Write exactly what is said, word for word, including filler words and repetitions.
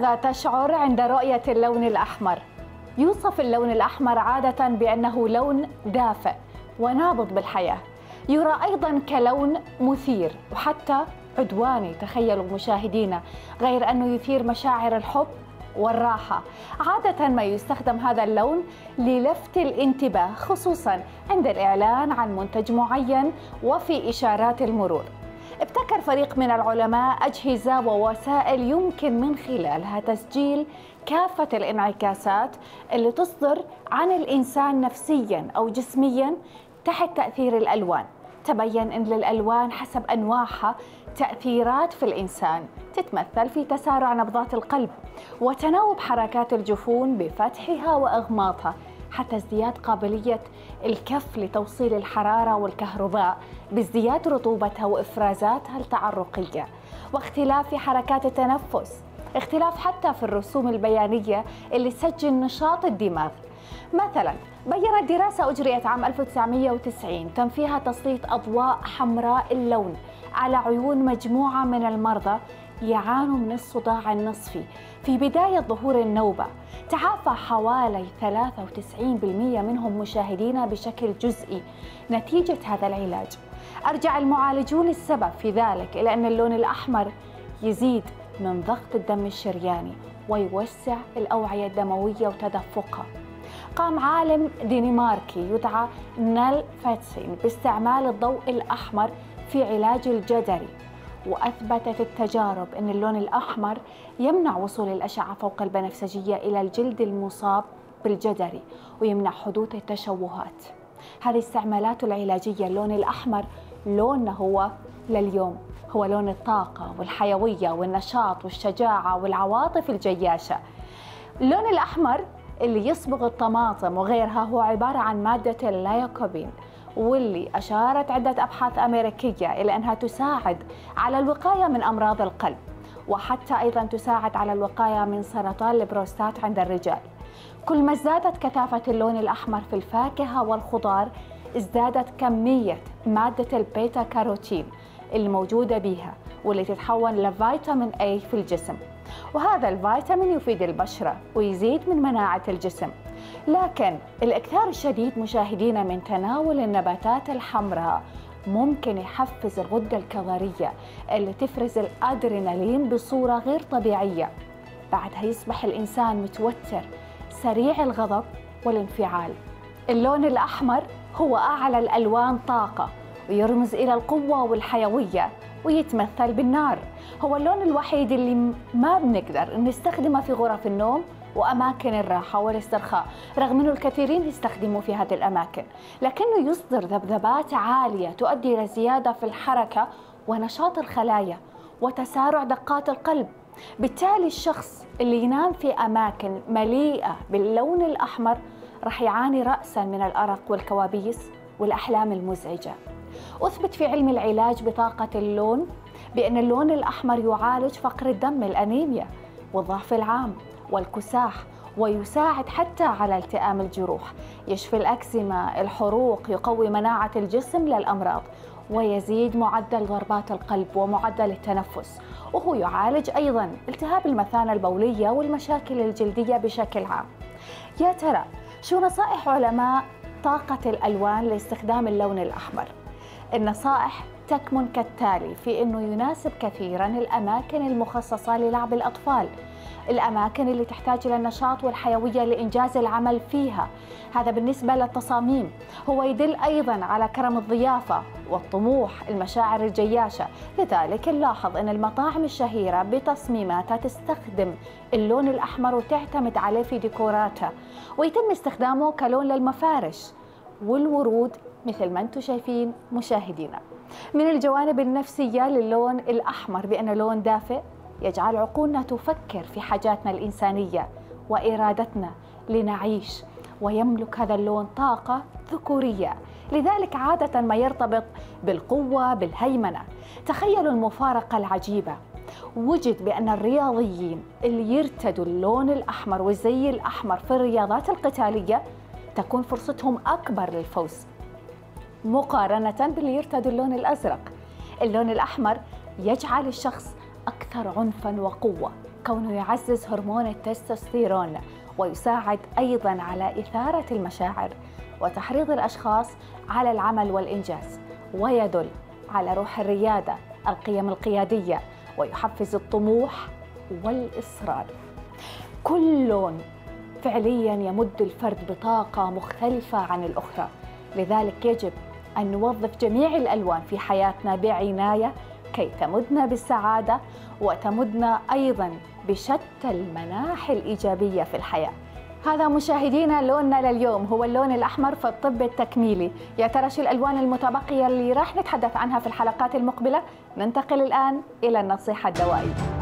ماذا تشعر عند رؤية اللون الأحمر؟ يوصف اللون الأحمر عادة بأنه لون دافئ ونابض بالحياة، يرى أيضا كلون مثير وحتى عدواني، تخيلوا مشاهدينا، غير أنه يثير مشاعر الحب والراحة. عادة ما يستخدم هذا اللون للفت الانتباه، خصوصا عند الإعلان عن منتج معين وفي إشارات المرور. ابتكر فريق من العلماء أجهزة ووسائل يمكن من خلالها تسجيل كافة الانعكاسات اللي تصدر عن الإنسان نفسيا أو جسميا تحت تأثير الألوان. تبين أن للألوان حسب أنواعها تأثيرات في الإنسان، تتمثل في تسارع نبضات القلب وتناوب حركات الجفون بفتحها وإغماطها، حتى ازدياد قابلية الكف لتوصيل الحرارة والكهرباء بازدياد رطوبتها وإفرازاتها التعرقية، واختلاف في حركات التنفس، اختلاف حتى في الرسوم البيانية اللي تسجل نشاط الدماغ. مثلا بيّنت دراسة أجريت عام ألف وتسعمئة وتسعين تم فيها تسليط أضواء حمراء اللون على عيون مجموعة من المرضى يعانوا من الصداع النصفي في بداية ظهور النوبة. تعافى حوالي ثلاثة وتسعين بالمئة منهم مشاهدينا بشكل جزئي نتيجة هذا العلاج. أرجع المعالجون السبب في ذلك إلى أن اللون الأحمر يزيد من ضغط الدم الشرياني ويوسع الأوعية الدموية وتدفقها. قام عالم دنماركي يدعى نال فاتسين باستعمال الضوء الأحمر في علاج الجدري، وأثبتت التجارب أن اللون الأحمر يمنع وصول الأشعة فوق البنفسجية إلى الجلد المصاب بالجدري ويمنع حدوث التشوهات. هذه استعمالاته العلاجية. اللون الأحمر لوننا هو لليوم، هو لون الطاقة والحيوية والنشاط والشجاعة والعواطف الجياشة. اللون الأحمر اللي يصبغ الطماطم وغيرها هو عبارة عن مادة اللايكوبين، واللي أشارت عدة أبحاث أمريكية إلى أنها تساعد على الوقاية من أمراض القلب، وحتى أيضا تساعد على الوقاية من سرطان البروستات عند الرجال. كل ما ازدادت كثافة اللون الأحمر في الفاكهة والخضار ازدادت كمية مادة البيتا كاروتين الموجودة بها، واللي تتحول لفيتامين A في الجسم، وهذا الفيتامين يفيد البشرة ويزيد من مناعة الجسم. لكن الإكثار الشديد مشاهدينا من تناول النباتات الحمراء ممكن يحفز الغدة الكظرية اللي تفرز الأدرينالين بصورة غير طبيعية، بعدها يصبح الإنسان متوتر، سريع الغضب والانفعال. اللون الأحمر هو أعلى الألوان طاقة ويرمز إلى القوة والحيوية ويتمثل بالنار. هو اللون الوحيد اللي ما بنقدر نستخدمه في غرف النوم وأماكن الراحة والاسترخاء، رغم أنه الكثيرين يستخدموه في هذه الأماكن، لكنه يصدر ذبذبات عالية تؤدي إلى زيادة في الحركة ونشاط الخلايا وتسارع دقات القلب. بالتالي الشخص اللي ينام في أماكن مليئة باللون الأحمر راح يعاني رأسا من الأرق والكوابيس والأحلام المزعجة. أثبت في علم العلاج بطاقة اللون بأن اللون الأحمر يعالج فقر الدم، الأنيميا والضعف العام والكساح، ويساعد حتى على التئام الجروح، يشفي الأكزيما، الحروق، يقوي مناعة الجسم للأمراض، ويزيد معدل ضربات القلب ومعدل التنفس، وهو يعالج أيضا التهاب المثانة البولية والمشاكل الجلدية بشكل عام. يا ترى شو نصائح علماء طاقة الألوان لاستخدام اللون الأحمر؟ النصائح تكمن كالتالي، في أنه يناسب كثيرا الأماكن المخصصة للعب الأطفال، الأماكن اللي تحتاج إلى النشاط والحيوية لإنجاز العمل فيها، هذا بالنسبة للتصاميم. هو يدل أيضا على كرم الضيافة والطموح، المشاعر الجياشة، لذلك نلاحظ أن المطاعم الشهيرة بتصميماتها تستخدم اللون الأحمر وتعتمد عليه في ديكوراتها، ويتم استخدامه كلون للمفارش والورود مثل ما أنتم شايفين مشاهدينا. من الجوانب النفسية للون الأحمر بأنه لون دافئ يجعل عقولنا تفكر في حاجاتنا الإنسانية وإرادتنا لنعيش، ويملك هذا اللون طاقة ذكورية، لذلك عادة ما يرتبط بالقوة بالهيمنة. تخيلوا المفارقة العجيبة، وجد بأن الرياضيين اللي يرتدوا اللون الأحمر والزي الأحمر في الرياضات القتالية تكون فرصتهم أكبر للفوز مقارنة باللي يرتدوا اللون الأزرق. اللون الأحمر يجعل الشخص أكثر عنفاً وقوة، كونه يعزز هرمون التستوستيرون ويساعد أيضاً على إثارة المشاعر وتحريض الأشخاص على العمل والإنجاز، ويدل على روح الريادة، القيم القيادية، ويحفز الطموح والإصرار. كل فعلياً يمد الفرد بطاقة مختلفة عن الأخرى، لذلك يجب أن نوظف جميع الألوان في حياتنا بعناية كي تمدنا بالسعادة وتمدنا أيضاً بشتى المناحي الإيجابية في الحياة. هذا مشاهدينا لوننا لليوم هو اللون الأحمر في الطب التكميلي. يا ترى شو الألوان المتبقية اللي راح نتحدث عنها في الحلقات المقبلة؟ ننتقل الآن إلى النصيحة الدوائية.